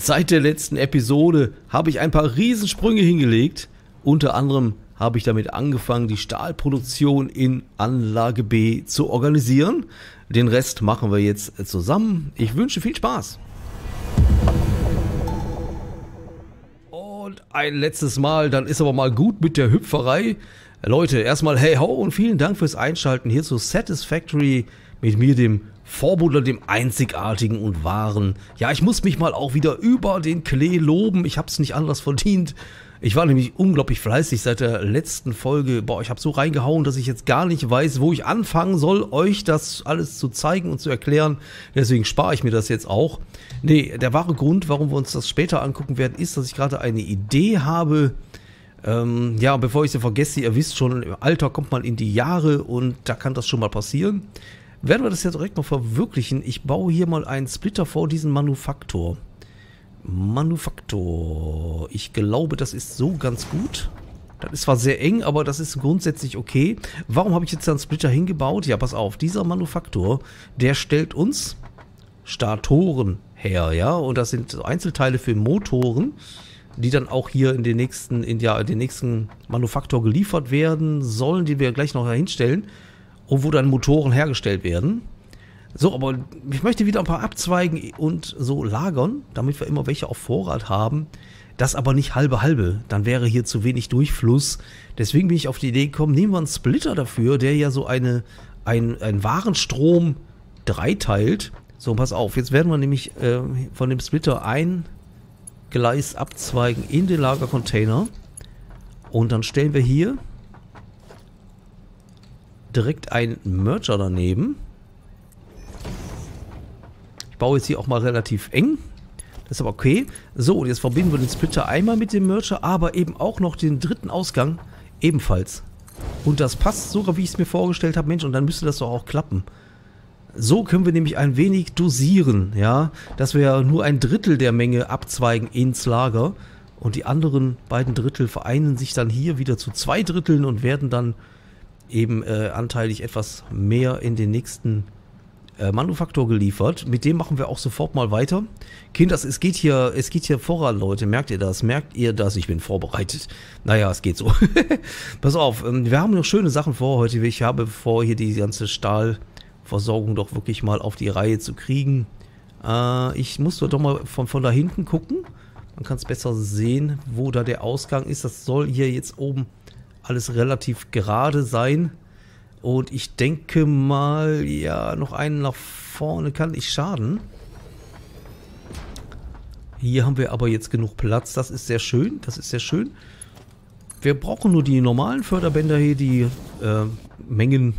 Seit der letzten Episode habe ich ein paar Riesensprünge hingelegt. Unter anderem habe ich damit angefangen, die Stahlproduktion in Anlage B zu organisieren. Den Rest machen wir jetzt zusammen. Ich wünsche viel Spaß. Und ein letztes Mal, dann ist aber mal gut mit der Hüpferei. Leute, erstmal hey ho und vielen Dank fürs Einschalten hier zu Satisfactory mit mir, dem Vorbuddler, dem einzigartigen und wahren. Ja, ich muss mich mal auch wieder über den Klee loben. Ich habe es nicht anders verdient. Ich war nämlich unglaublich fleißig seit der letzten Folge. Boah, ich habe so reingehauen, dass ich jetzt gar nicht weiß, wo ich anfangen soll, euch das alles zu zeigen und zu erklären. Deswegen spare ich mir das jetzt auch. Nee, der wahre Grund, warum wir uns das später angucken werden, ist, dass ich gerade eine Idee habe. Ja, bevor ich sie vergesse, ihr wisst schon, im Alter kommt man in die Jahre und da kann das schon mal passieren. Werden wir das jetzt direkt mal verwirklichen. Ich baue hier mal einen Splitter vor diesen Manufaktor. Ich glaube, das ist so ganz gut. Das ist zwar sehr eng, aber das ist grundsätzlich okay. Warum habe ich jetzt einen Splitter hingebaut? Ja, pass auf, dieser Manufaktor, der stellt uns Statoren her, ja. Und das sind Einzelteile für Motoren, die dann auch hier in den nächsten, in den nächsten Manufaktor geliefert werden sollen, die wir gleich noch hinstellen. Und wo dann Motoren hergestellt werden. So, aber ich möchte wieder ein paar abzweigen und so lagern, damit wir immer welche auf Vorrat haben. Das aber nicht halbe-halbe, dann wäre hier zu wenig Durchfluss. Deswegen bin ich auf die Idee gekommen, nehmen wir einen Splitter dafür, der ja so einen Warenstrom dreiteilt. So, pass auf, jetzt werden wir nämlich von dem Splitter ein Gleis abzweigen in den Lagercontainer. Und dann stellen wir hier direkt ein Merger daneben. Ich baue jetzt hier auch mal relativ eng. Das ist aber okay. So, jetzt verbinden wir den Splitter einmal mit dem Merger, aber eben auch noch den dritten Ausgang ebenfalls. Und das passt sogar, wie ich es mir vorgestellt habe. Mensch, und dann müsste das doch auch klappen. So können wir nämlich ein wenig dosieren, ja, dass wir nur ein Drittel der Menge abzweigen ins Lager. Und die anderen beiden Drittel vereinen sich dann hier wieder zu 2 Dritteln und werden dann eben anteilig etwas mehr in den nächsten Manufaktor geliefert. Mit dem machen wir auch sofort mal weiter. Kinders, es geht hier voran, Leute. Merkt ihr das? Merkt ihr das? Ich bin vorbereitet. Naja, es geht so. Pass auf, wir haben noch schöne Sachen vor heute. Ich habe vor, hier die ganze Stahlversorgung doch wirklich mal auf die Reihe zu kriegen. Ich muss doch mal von da hinten gucken. Man kann es besser sehen, wo da der Ausgang ist. Das soll hier jetzt oben alles relativ gerade sein. Und ich denke mal, ja, noch einen nach vorne kann nicht schaden. Hier haben wir aber jetzt genug Platz. Das ist sehr schön, das ist sehr schön. Wir brauchen nur die normalen Förderbänder hier. Die Mengen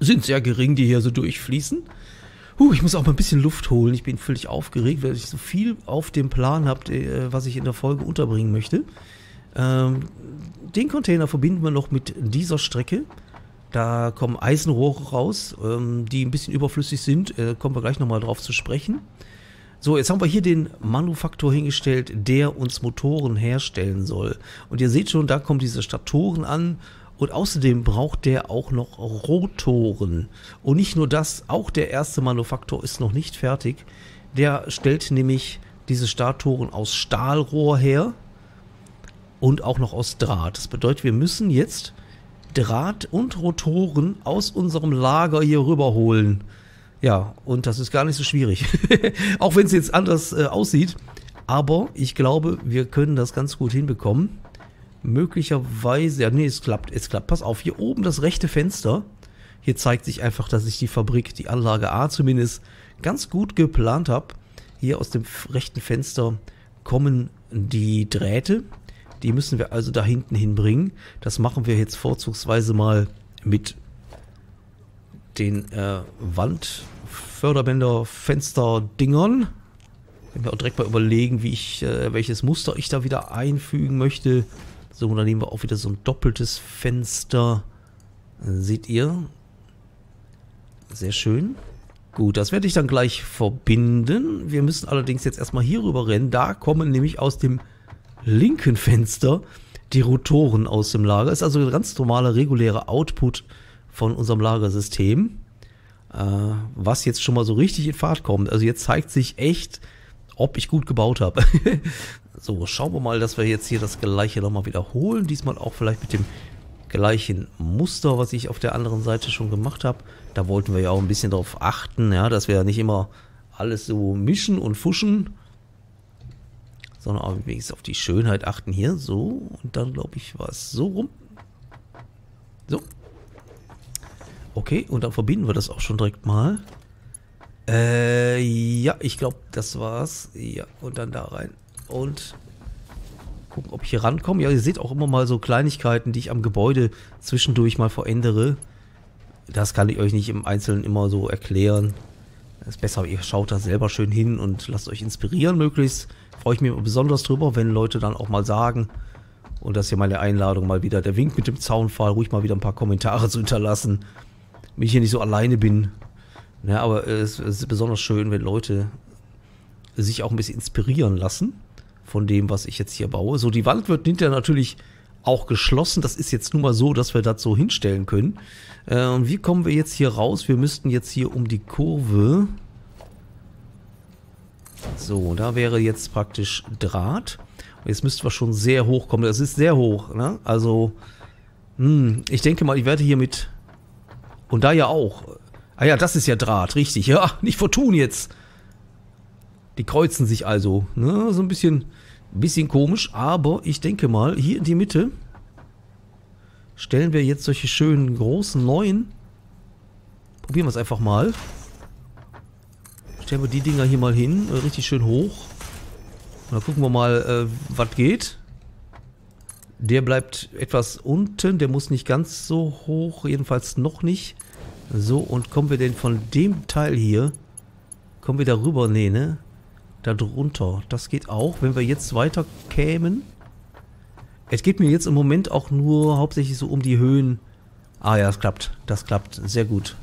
sind sehr gering, die hier so durchfließen. Ich muss auch mal ein bisschen Luft holen. Ich bin völlig aufgeregt, weil ich so viel auf dem Plan habe, was ich in der Folge unterbringen möchte. Den Container verbinden wir noch mit dieser Strecke. Da kommen Eisenrohre raus, die ein bisschen überflüssig sind. Kommen wir gleich nochmal drauf zu sprechen. So, jetzt haben wir hier den Manufaktor hingestellt, der uns Motoren herstellen soll. Und ihr seht schon, da kommen diese Statoren an. Und außerdem braucht der auch noch Rotoren. Und nicht nur das, auch der erste Manufaktor ist noch nicht fertig. Der stellt nämlich diese Statoren aus Stahlrohr her. Und auch noch aus Draht. Das bedeutet, wir müssen jetzt Draht und Rotoren aus unserem Lager hier rüberholen. Ja, und das ist gar nicht so schwierig. Auch wenn es jetzt anders aussieht. Aber ich glaube, wir können das ganz gut hinbekommen. Möglicherweise, ja, nee, es klappt. Pass auf, hier oben das rechte Fenster. Hier zeigt sich einfach, dass ich die Fabrik, die Anlage A zumindest, ganz gut geplant habe. Hier aus dem rechten Fenster kommen die Drähte. Die müssen wir also da hinten hinbringen. Das machen wir jetzt vorzugsweise mal mit den Wandförderbänder-Fenster-Dingern. Können wir auch direkt mal überlegen, wie ich, welches Muster ich da wieder einfügen möchte. So, und dann nehmen wir auch wieder so ein doppeltes Fenster. Seht ihr? Sehr schön. Gut, das werde ich dann gleich verbinden. Wir müssen allerdings jetzt erstmal hier rüber rennen. Da kommen nämlich aus dem linken Fenster die Rotoren aus dem Lager. Ist also ein ganz normaler, regulärer Output von unserem Lagersystem, was jetzt schon mal so richtig in Fahrt kommt. Also jetzt zeigt sich echt ob ich gut gebaut habe. So, schauen wir mal, dass wir jetzt hier das gleiche nochmal wiederholen. Diesmal auch vielleicht mit dem gleichen Muster, was ich auf der anderen Seite schon gemacht habe. Da wollten wir ja auch ein bisschen drauf achten, ja, dass wir ja nicht immer alles so mischen und fuschen, sondern auch wenigstens auf die Schönheit achten hier. So, und dann glaube ich, war es so rum. So. Okay, und dann verbinden wir das auch schon direkt mal. Ja, ich glaube, das war's. Ja, und dann da rein. Und gucken, ob ich hier rankomme. Ja, ihr seht auch immer mal so Kleinigkeiten, die ich am Gebäude zwischendurch mal verändere. Das kann ich euch nicht im Einzelnen immer so erklären. Das ist besser, ihr schaut da selber schön hin und lasst euch inspirieren möglichst. Freue ich mich besonders drüber, wenn Leute dann auch mal sagen, und das ist hier meine Einladung mal wieder, der Wink mit dem Zaunpfahl, ruhig mal wieder ein paar Kommentare zu hinterlassen, wenn ich hier nicht so alleine bin. Ja, aber es ist besonders schön, wenn Leute sich auch ein bisschen inspirieren lassen von dem, was ich jetzt hier baue. So, die Wand wird hinterher natürlich auch geschlossen. Das ist jetzt nun mal so, dass wir das so hinstellen können. Und wie kommen wir jetzt hier raus? Wir müssten jetzt hier um die Kurve. So, da wäre jetzt praktisch Draht. Und jetzt müssten wir schon sehr hoch kommen. Das ist sehr hoch, ne? Also, ich denke mal, ich werde hier mit... Und da ja auch. Ah ja, das ist ja Draht, richtig. Ja, nicht vertun jetzt. Die kreuzen sich also, ne? So ein bisschen komisch, aber ich denke mal, hier in die Mitte stellen wir jetzt solche schönen, großen, neuen. Probieren wir es einfach mal. Stellen wir die Dinger hier mal hin, richtig schön hoch. Und dann gucken wir mal, was geht. Der bleibt etwas unten, der muss nicht ganz so hoch, jedenfalls noch nicht. So, und kommen wir denn von dem Teil hier, kommen wir da rüber? Nee, ne? Da drunter. Das geht auch, wenn wir jetzt weiter kämen. Es geht mir jetzt im Moment auch nur hauptsächlich so um die Höhen. Ah ja, das klappt. Das klappt. Sehr gut.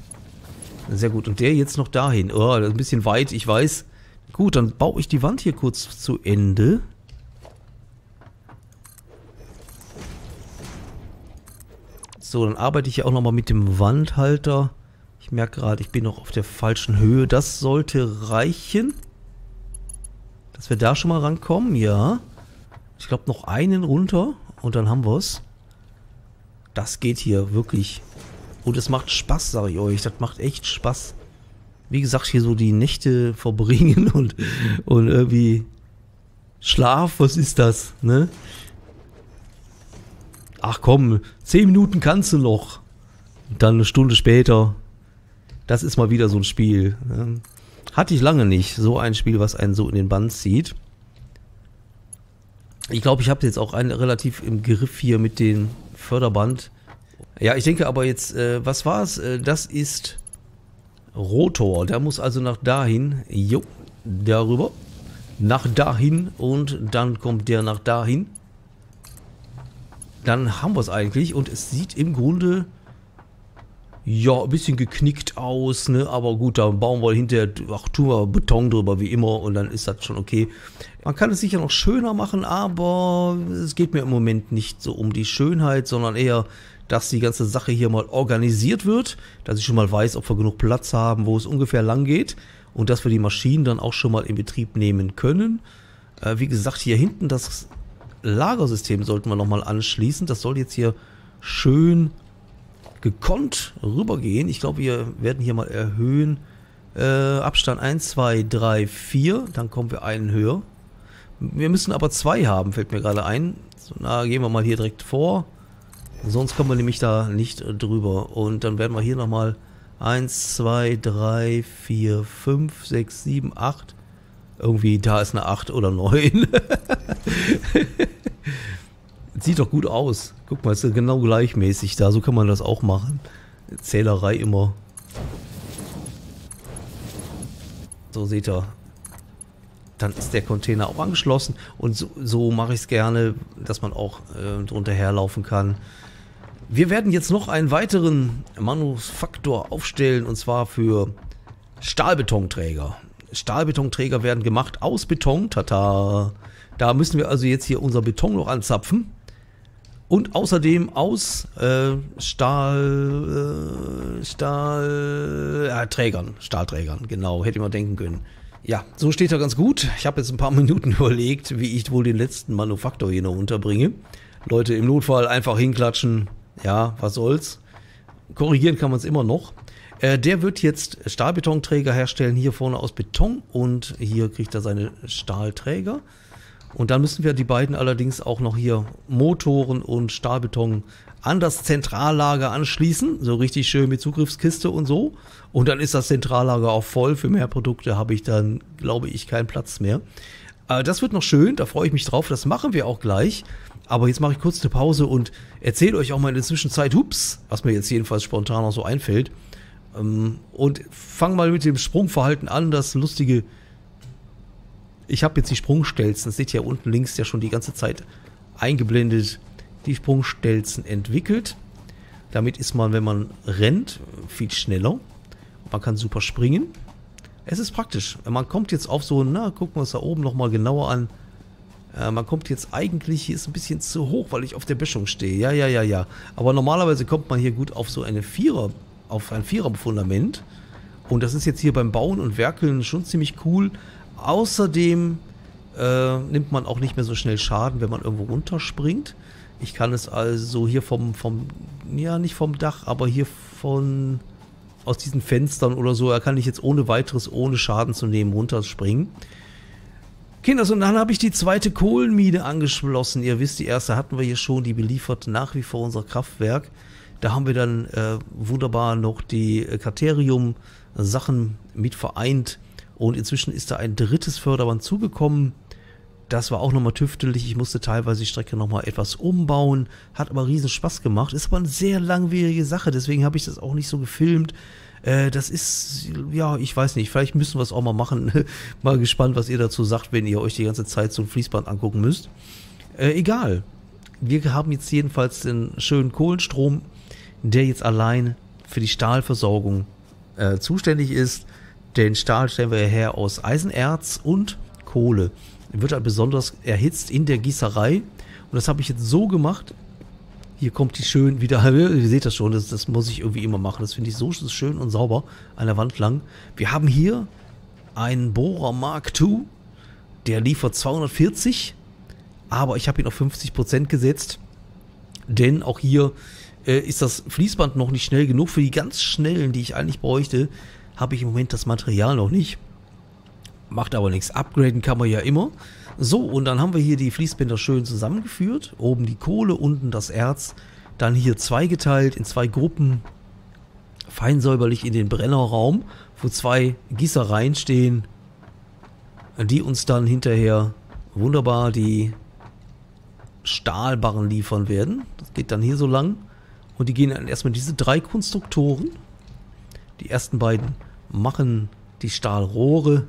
Sehr gut. Und der jetzt noch dahin. Oh, das ist ein bisschen weit, ich weiß. Gut, dann baue ich die Wand hier kurz zu Ende. So, dann arbeite ich ja auch nochmal mit dem Wandhalter. Ich merke gerade, ich bin noch auf der falschen Höhe. Das sollte reichen. Dass wir da schon mal rankommen, ja. Ich glaube, noch einen runter und dann haben wir es. Das geht hier, wirklich. Und es macht Spaß, sage ich euch. Das macht echt Spaß. Wie gesagt, hier so die Nächte verbringen und irgendwie Schlaf, was ist das, ne? Ach komm, 10 Minuten kannst du noch. Und dann eine Stunde später. Das ist mal wieder so ein Spiel, ne? Hatte ich lange nicht, so ein Spiel, was einen so in den Bann zieht. Ich glaube, ich habe jetzt auch einen relativ im Griff hier mit dem Förderband. Ja, ich denke aber jetzt, was war es? Das ist Rotor. Der muss also nach dahin. Jo, darüber. Nach dahin und dann kommt der nach dahin. Dann haben wir es eigentlich und es sieht im Grunde... Ja, ein bisschen geknickt aus, ne? Aber gut, da bauen wir hinterher, ach, tun wir Beton drüber, wie immer, und dann ist das schon okay. Man kann es sicher noch schöner machen, aber es geht mir im Moment nicht so um die Schönheit, sondern eher, dass die ganze Sache hier mal organisiert wird, dass ich schon mal weiß, ob wir genug Platz haben, wo es ungefähr lang geht, und dass wir die Maschinen dann auch schon mal in Betrieb nehmen können. Wie gesagt, hier hinten das Lagersystem sollten wir nochmal anschließen. Das soll jetzt hier schön gekonnt rübergehen. Ich glaube, wir werden hier mal erhöhen. Abstand 1, 2, 3, 4. Dann kommen wir einen höher. Wir müssen aber 2 haben, fällt mir gerade ein. So, na, gehen wir mal hier direkt vor. Sonst kommen wir nämlich da nicht drüber. Und dann werden wir hier nochmal 1, 2, 3, 4, 5, 6, 7, 8. Irgendwie, da ist eine 8 oder 9. Sieht doch gut aus. Guck mal, ist ja genau gleichmäßig da. So kann man das auch machen. Zählerei immer. So, seht ihr. Dann ist der Container auch angeschlossen. Und so mache ich es gerne, dass man auch drunter herlaufen kann. Wir werden jetzt noch einen weiteren Manufaktor aufstellen. Und zwar für Stahlbetonträger. Stahlbetonträger werden gemacht aus Beton. Tata. Da müssen wir also jetzt hier unser Beton noch anzapfen. Und außerdem aus Stahlträgern. Stahlträgern, genau, hätte man denken können. Ja, so steht er ganz gut. Ich habe jetzt ein paar Minuten überlegt, wie ich wohl den letzten Manufaktor hier noch unterbringe. Leute, im Notfall einfach hinklatschen. Ja, was soll's. Korrigieren kann man es immer noch. Der wird jetzt Stahlbetonträger herstellen, hier vorne aus Beton, und hier kriegt er seine Stahlträger. Und dann müssen wir die beiden allerdings auch noch hier Motoren und Stahlbeton an das Zentrallager anschließen, so richtig schön mit Zugriffskiste und so. Und dann ist das Zentrallager auch voll, für mehr Produkte habe ich dann, glaube ich, keinen Platz mehr. Das wird noch schön, da freue ich mich drauf, das machen wir auch gleich. Aber jetzt mache ich kurz eine Pause und erzähle euch auch mal in der Zwischenzeit, hups, was mir jetzt jedenfalls spontan noch so einfällt. Und fang mal mit dem Sprungverhalten an, das lustige... Ich habe jetzt die Sprungstelzen, das seht ihr ja unten links ja schon die ganze Zeit eingeblendet, die Sprungstelzen entwickelt. Damit ist man, wenn man rennt, viel schneller. Man kann super springen. Es ist praktisch. Man kommt jetzt auf so, na, gucken wir uns da oben nochmal genauer an. Man kommt jetzt eigentlich, hier ist ein bisschen zu hoch, weil ich auf der Böschung stehe. Ja, ja, ja, ja. Aber normalerweise kommt man hier gut auf so eine Vierer-Fundament. Und das ist jetzt hier beim Bauen und Werkeln schon ziemlich cool. Außerdem nimmt man auch nicht mehr so schnell Schaden, wenn man irgendwo runterspringt. Ich kann es also hier ja, nicht vom Dach, aber hier aus diesen Fenstern oder so, da kann ich jetzt ohne weiteres, ohne Schaden zu nehmen, runterspringen. Kinders, und dann habe ich die zweite Kohlenmine angeschlossen. Ihr wisst, die erste hatten wir hier schon, die beliefert nach wie vor unser Kraftwerk. Da haben wir dann wunderbar noch die Katerium-Sachen mit vereint. Und inzwischen ist da ein drittes Förderband zugekommen. Das war auch nochmal tüftelig. Ich musste teilweise die Strecke nochmal etwas umbauen. Hat aber riesen Spaß gemacht. Ist aber eine sehr langwierige Sache. Deswegen habe ich das auch nicht so gefilmt. Das ist, ja, ich weiß nicht. Vielleicht müssen wir es auch mal machen. Mal gespannt, was ihr dazu sagt, wenn ihr euch die ganze Zeit so ein Fließband angucken müsst. Egal. Wir haben jetzt jedenfalls den schönen Kohlenstrom, der jetzt allein für die Stahlversorgung zuständig ist. Den Stahl stellen wir her aus Eisenerz und Kohle. Der wird halt besonders erhitzt in der Gießerei. Und das habe ich jetzt so gemacht. Hier kommt die schön wieder. Ihr seht das schon, das muss ich irgendwie immer machen. Das finde ich so schön und sauber an der Wand lang. Wir haben hier einen Bohrer Mark II. Der liefert 240. Aber ich habe ihn auf 50% gesetzt. Denn auch hier ist das Fließband noch nicht schnell genug. Für die ganz schnellen, die ich eigentlich bräuchte, habe ich im Moment das Material noch nicht. Macht aber nichts. Upgraden kann man ja immer. So, und dann haben wir hier die Fließbänder schön zusammengeführt. Oben die Kohle, unten das Erz. Dann hier zweigeteilt in zwei Gruppen. Feinsäuberlich in den Brennerraum, wo zwei Gießereien stehen, die uns dann hinterher wunderbar die Stahlbarren liefern werden. Das geht dann hier so lang. Und die gehen dann erstmal diese drei Konstruktoren. Die ersten beiden machen die Stahlrohre.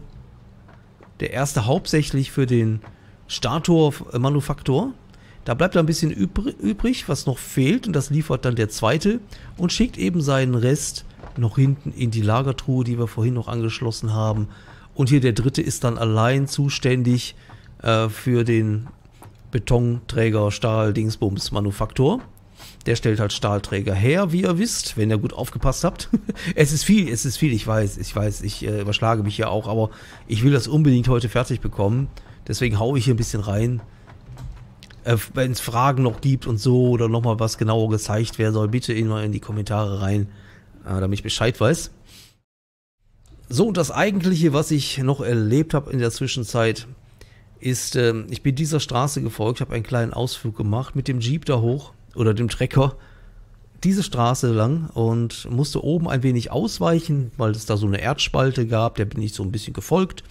Der erste hauptsächlich für den Stator-Manufaktor. Da bleibt ein bisschen übrig, was noch fehlt. Und das liefert dann der zweite und schickt eben seinen Rest noch hinten in die Lagertruhe, die wir vorhin noch angeschlossen haben. Und hier der dritte ist dann allein zuständig für den Betonträger Stahl-Dingsbums-Manufaktor. Der stellt halt Stahlträger her, wie ihr wisst, wenn ihr gut aufgepasst habt. Es ist viel, ich weiß, ich überschlage mich ja auch, aber ich will das unbedingt heute fertig bekommen. Deswegen haue ich hier ein bisschen rein. Wenn es Fragen noch gibt und so, oder nochmal was genauer gezeigt werden soll, bitte immer in die Kommentare rein, damit ich Bescheid weiß. So, und das Eigentliche, was ich noch erlebt habe in der Zwischenzeit, ist, ich bin dieser Straße gefolgt, habe einen kleinen Ausflug gemacht mit dem Jeep da hoch. Oder dem Trecker diese Straße lang und musste oben ein wenig ausweichen, weil es da so eine Erdspalte gab. Der bin ich so ein bisschen gefolgt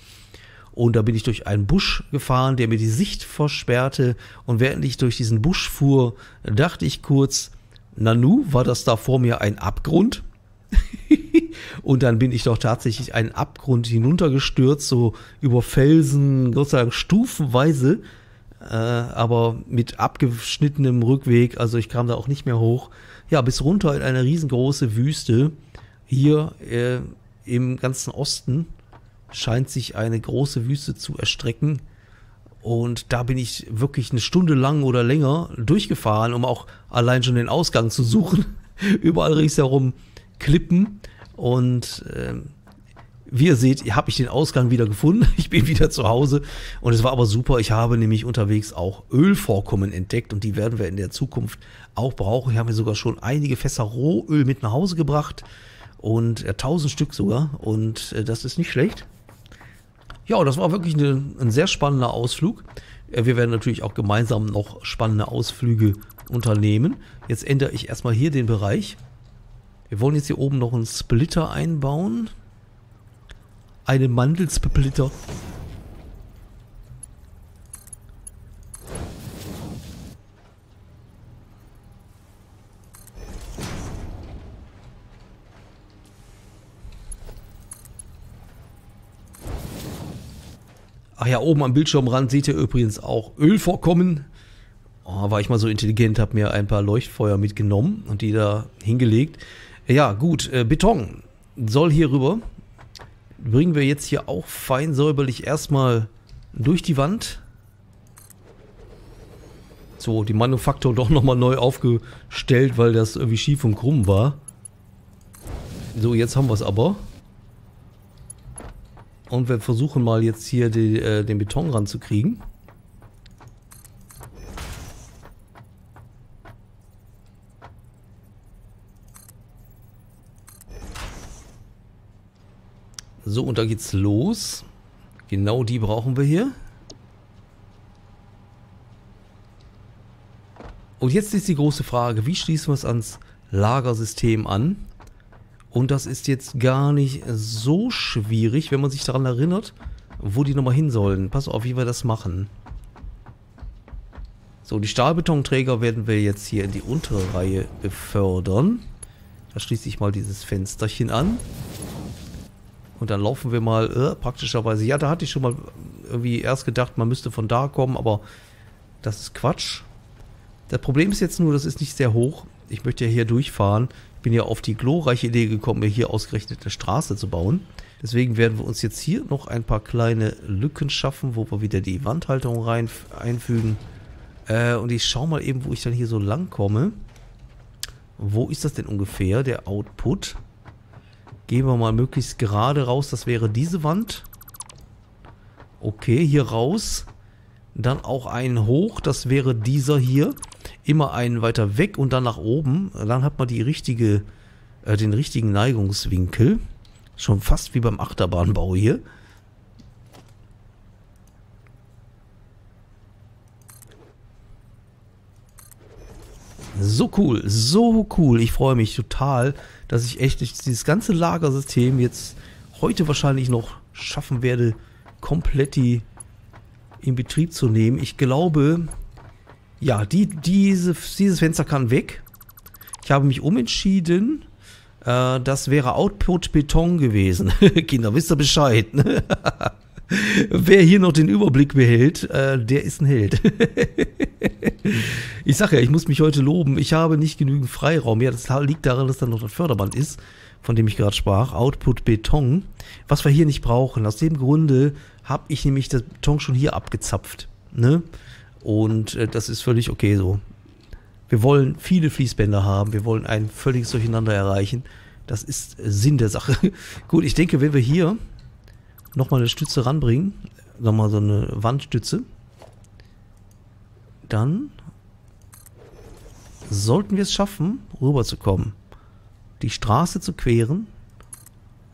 und da bin ich durch einen Busch gefahren, der mir die Sicht versperrte. Und während ich durch diesen Busch fuhr, dachte ich kurz, nanu, war das da vor mir ein Abgrund? Und dann bin ich doch tatsächlich einen Abgrund hinuntergestürzt, so über Felsen, Gott sei Dank stufenweise, aber mit abgeschnittenem Rückweg, also ich kam da auch nicht mehr hoch. Ja, bis runter in eine riesengroße Wüste. Hier im ganzen Osten scheint sich eine große Wüste zu erstrecken. Und da bin ich wirklich eine Stunde lang oder länger durchgefahren, um auch allein schon den Ausgang zu suchen. Überall ringsherum Klippen und Wie ihr seht, habe ich den Ausgang wieder gefunden. Ich bin wieder zu Hause und es war aber super. Ich habe nämlich unterwegs auch Ölvorkommen entdeckt und die werden wir in der Zukunft auch brauchen. Hier haben wir sogar schon einige Fässer Rohöl mit nach Hause gebracht und 1000 Stück sogar und das ist nicht schlecht. Ja, das war wirklich ein sehr spannender Ausflug. Wir werden natürlich auch gemeinsam noch spannende Ausflüge unternehmen. Jetzt ändere ich erstmal hier den Bereich. Wir wollen jetzt hier oben noch einen Splitter einbauen. Eine Mandelsplitter. Ach ja, oben am Bildschirmrand seht ihr übrigens auch Ölvorkommen. Oh, war ich mal so intelligent, habe mir ein paar Leuchtfeuer mitgenommen und die da hingelegt. Ja gut, Beton soll hier rüber. Bringen wir jetzt hier auch fein säuberlich erstmal durch die Wand. So, die Manufaktur doch nochmal neu aufgestellt, weil das irgendwie schief und krumm war. So, jetzt haben wir es aber. Und wir versuchen mal jetzt hier den Beton ranzukriegen. So, und da geht's los. Genau die brauchen wir hier. Und jetzt ist die große Frage, wie schließen wir es ans Lagersystem an? Und das ist jetzt gar nicht so schwierig, wenn man sich daran erinnert, wo die nochmal hin sollen. Pass auf, wie wir das machen. So, die Stahlbetonträger werden wir jetzt hier in die untere Reihe befördern. Da schließe ich mal dieses Fensterchen an. Und dann laufen wir mal praktischerweise. Ja, da hatte ich schon mal irgendwie erst gedacht, man müsste von da kommen, aber das ist Quatsch. Das Problem ist jetzt nur, das ist nicht sehr hoch. Ich möchte ja hier durchfahren. Ich bin ja auf die glorreiche Idee gekommen, mir hier ausgerechnet eine Straße zu bauen. Deswegen werden wir uns jetzt hier noch ein paar kleine Lücken schaffen, wo wir wieder die Wandhalterung rein einfügen. Und ich schaue mal eben, wo ich dann hier so lang komme. Wo ist das denn ungefähr, der Output? Gehen wir mal möglichst gerade raus. Das wäre diese Wand. Okay, hier raus. Dann auch einen hoch. Das wäre dieser hier. Immer einen weiter weg und dann nach oben. Dann hat man die richtige, den richtigen Neigungswinkel. Schon fast wie beim Achterbahnbau hier. So cool, so cool. Ich freue mich total, dass ich echt dieses ganze Lagersystem jetzt heute wahrscheinlich noch schaffen werde, komplett in Betrieb zu nehmen. Ich glaube, ja, dieses Fenster kann weg. Ich habe mich umentschieden. Das wäre Output Beton gewesen. Kinder, wisst ihr Bescheid, ne? Wer hier noch den Überblick behält, der ist ein Held. Ich sag ja, ich muss mich heute loben. Ich habe nicht genügend Freiraum. Ja, das liegt daran, dass da noch das Förderband ist, von dem ich gerade sprach. Output Beton. Was wir hier nicht brauchen. Aus dem Grunde habe ich nämlich das Beton schon hier abgezapft. Ne? Und das ist völlig okay so. Wir wollen viele Fließbänder haben. Wir wollen ein völliges Durcheinander erreichen. Das ist Sinn der Sache. Gut, ich denke, wenn wir hier nochmal eine Stütze ranbringen, nochmal so eine Wandstütze, dann sollten wir es schaffen, rüberzukommen, die Straße zu queren,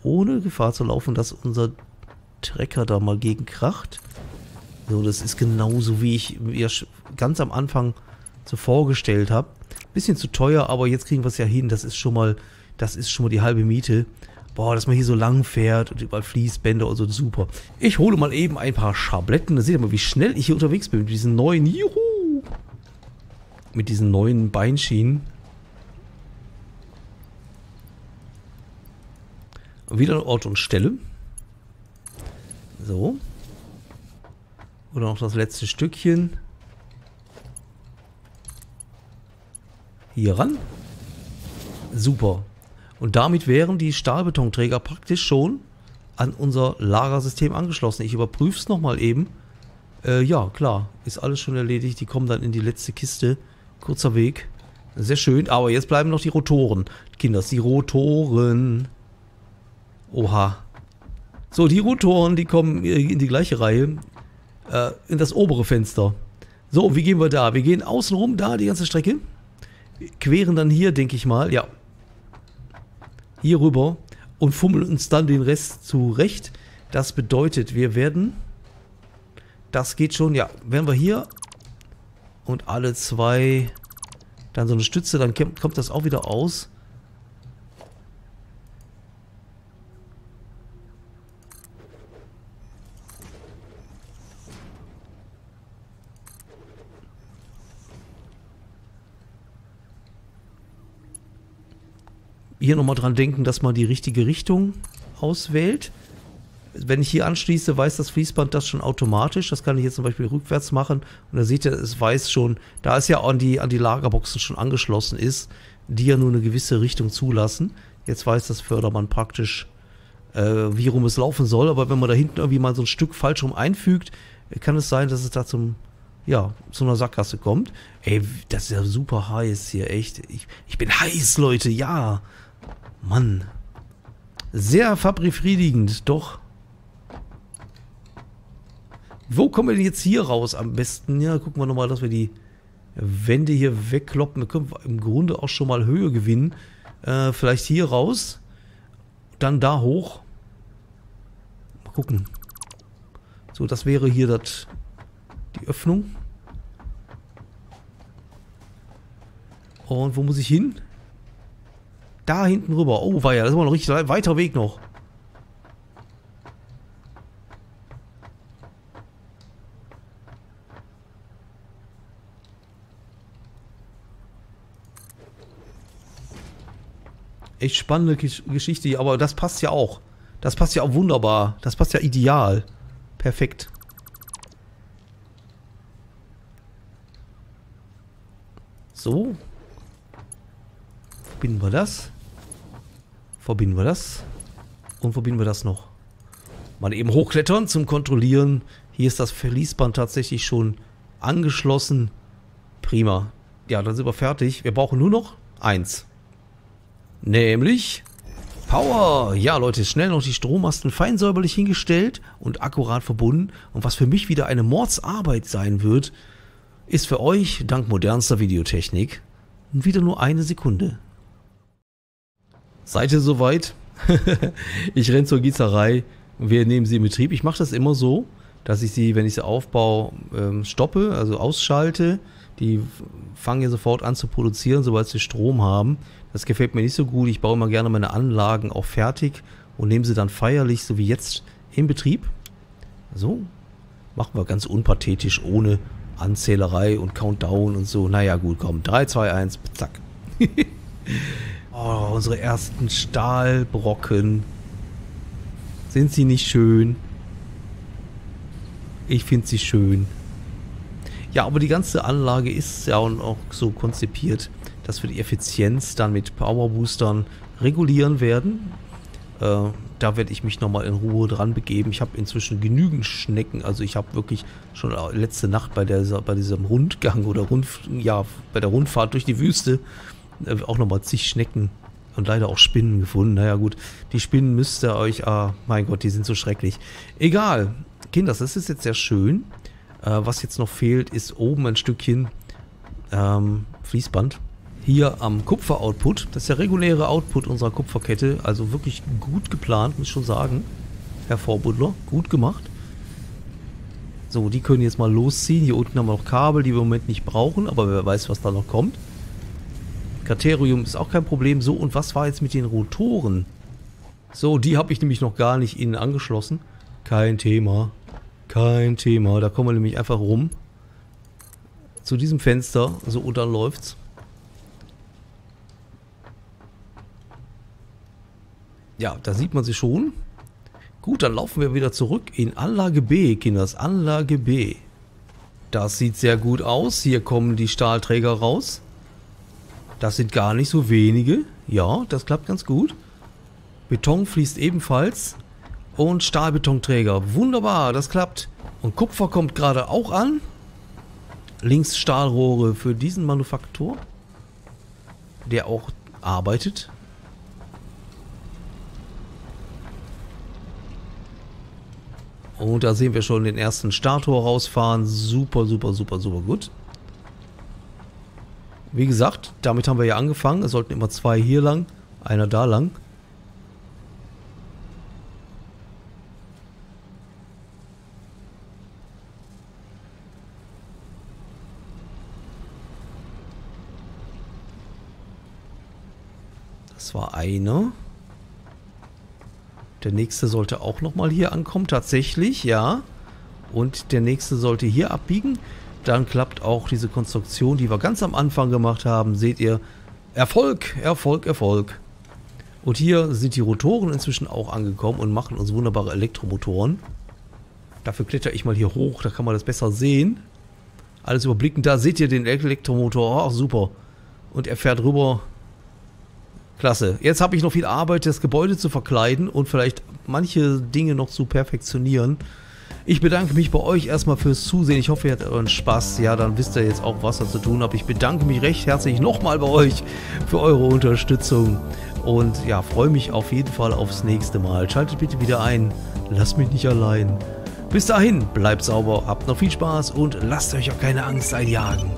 ohne Gefahr zu laufen, dass unser Trecker da mal gegenkracht. So, das ist genauso, wie ich mir ganz am Anfang so vorgestellt habe. Bisschen zu teuer, aber jetzt kriegen wir es ja hin. Das ist schon mal die halbe Miete. Boah, dass man hier so lang fährt und überall Fließbänder und so, super. Ich hole mal eben ein paar Schabletten. Da seht ihr mal, wie schnell ich hier unterwegs bin mit diesen neuen, juhu! Mit diesen neuen Beinschienen. Und wieder an Ort und Stelle. So. Oder noch das letzte Stückchen. Hier ran. Super. Und damit wären die Stahlbetonträger praktisch schon an unser Lagersystem angeschlossen. Ich überprüfe es nochmal eben. Ja, klar, ist alles schon erledigt. Die kommen dann in die letzte Kiste. Kurzer Weg. Sehr schön. Aber jetzt bleiben noch die Rotoren. Kinders, die Rotoren. Oha. So, die Rotoren, die kommen in die gleiche Reihe, in das obere Fenster. So, wie gehen wir da? Wir gehen außenrum, da die ganze Strecke. Queren dann hier, denke ich mal, ja. Hier rüber und fummeln uns dann den Rest zurecht. Das bedeutet, wir werden... Das geht schon, ja. Wären wir hier und alle zwei dann so eine Stütze, dann kommt das auch wieder aus. Hier nochmal dran denken, dass man die richtige Richtung auswählt. Wenn ich hier anschließe, weiß das Fließband das schon automatisch. Das kann ich jetzt zum Beispiel rückwärts machen. Und da seht ihr, es weiß schon, da es ja an die Lagerboxen schon angeschlossen ist, die ja nur eine gewisse Richtung zulassen. Jetzt weiß das Förderband praktisch, wie rum es laufen soll. Aber wenn man da hinten irgendwie mal so ein Stück falsch rum einfügt, kann es sein, dass es da zu einer Sackgasse kommt. Ey, das ist ja super heiß hier, echt. Ich bin heiß, Leute, ja. Mann. Sehr befriedigend, doch. Wo kommen wir denn jetzt hier raus am besten? Ja, gucken wir nochmal, dass wir die Wände hier wegkloppen. Da können wir im Grunde auch schon mal Höhe gewinnen. Vielleicht hier raus. Dann da hoch. Mal gucken. So, das wäre hier die Öffnung. Und wo muss ich hin? Da hinten rüber. Oh, weia, das ist mal noch richtig weiter Weg noch. Echt spannende Geschichte hier, aber das passt ja auch. Das passt ja auch wunderbar. Das passt ja ideal. Perfekt. So. Verbinden wir das. Verbinden wir das. Und verbinden wir das noch. Mal eben hochklettern zum Kontrollieren. Hier ist das Verließband tatsächlich schon angeschlossen. Prima. Ja, dann sind wir fertig. Wir brauchen nur noch eins. Nämlich Power. Ja, Leute, schnell noch die Strommasten fein säuberlich hingestellt und akkurat verbunden. Und was für mich wieder eine Mordsarbeit sein wird, ist für euch, dank modernster Videotechnik, wieder nur eine Sekunde. Seid ihr soweit? Ich renne zur Gießerei. Wir nehmen sie in Betrieb. Ich mache das immer so, dass ich sie, wenn ich sie aufbaue, stoppe, also ausschalte. Die fangen ja sofort an zu produzieren, sobald sie Strom haben. Das gefällt mir nicht so gut. Ich baue immer gerne meine Anlagen auch fertig und nehme sie dann feierlich, so wie jetzt, in Betrieb. So, machen wir ganz unpathetisch, ohne Anzählerei und Countdown und so. Naja, gut, komm. 3, 2, 1, zack. Oh, unsere ersten Stahlbrocken. Sind sie nicht schön? Ich finde sie schön. Ja, aber die ganze Anlage ist ja auch so konzipiert, dass wir die Effizienz dann mit Powerboostern regulieren werden. Da werde ich mich nochmal in Ruhe dran begeben. Ich habe inzwischen genügend Schnecken. Also ich habe wirklich schon letzte Nacht bei diesem Rundgang oder bei der Rundfahrt durch die Wüste auch nochmal zig Schnecken und leider auch Spinnen gefunden. Naja gut, die Spinnen müsst ihr euch... Ah, mein Gott, die sind so schrecklich. Egal. Kinders, das ist jetzt sehr schön. Was jetzt noch fehlt, ist oben ein Stückchen Fließband. Hier am Kupfer-Output. Das ist der reguläre Output unserer Kupferkette. Also wirklich gut geplant, muss ich schon sagen. Herr Vorbuddler, gut gemacht. So, die können jetzt mal losziehen. Hier unten haben wir noch Kabel, die wir im Moment nicht brauchen. Aber wer weiß, was da noch kommt. Katerium ist auch kein Problem. So, und was war jetzt mit den Rotoren? So, die habe ich nämlich noch gar nicht innen angeschlossen. Kein Thema. Kein Thema, da kommen wir nämlich einfach rum. Zu diesem Fenster, so und dann läuft's. Ja, da sieht man sie schon. Gut, dann laufen wir wieder zurück in Anlage B, Kinders, Anlage B. Das sieht sehr gut aus, hier kommen die Stahlträger raus. Das sind gar nicht so wenige. Ja, das klappt ganz gut. Beton fließt ebenfalls. Und Stahlbetonträger. Wunderbar, das klappt. Und Kupfer kommt gerade auch an. Links Stahlrohre für diesen Manufaktor, der auch arbeitet. Und da sehen wir schon den ersten Stator rausfahren. Super, super, super, super gut. Wie gesagt, damit haben wir ja angefangen. Es sollten immer zwei hier lang, einer da lang. Das war einer. Der nächste sollte auch nochmal hier ankommen, tatsächlich, ja. Und der nächste sollte hier abbiegen. Dann klappt auch diese Konstruktion, die wir ganz am Anfang gemacht haben. Seht ihr, Erfolg, Erfolg, Erfolg. Und hier sind die Rotoren inzwischen auch angekommen und machen uns wunderbare Elektromotoren. Dafür kletter ich mal hier hoch, da kann man das besser sehen. Alles überblicken, da seht ihr den Elektromotor, ach super. Und er fährt rüber. Klasse. Jetzt habe ich noch viel Arbeit, das Gebäude zu verkleiden und vielleicht manche Dinge noch zu perfektionieren. Ich bedanke mich bei euch erstmal fürs Zusehen. Ich hoffe, ihr hattet euren Spaß. Ja, dann wisst ihr jetzt auch, was ihr zu tun habt. Ich bedanke mich recht herzlich nochmal bei euch für eure Unterstützung. Und ja, freue mich auf jeden Fall aufs nächste Mal. Schaltet bitte wieder ein. Lasst mich nicht allein. Bis dahin, bleibt sauber, habt noch viel Spaß und lasst euch auch keine Angst einjagen.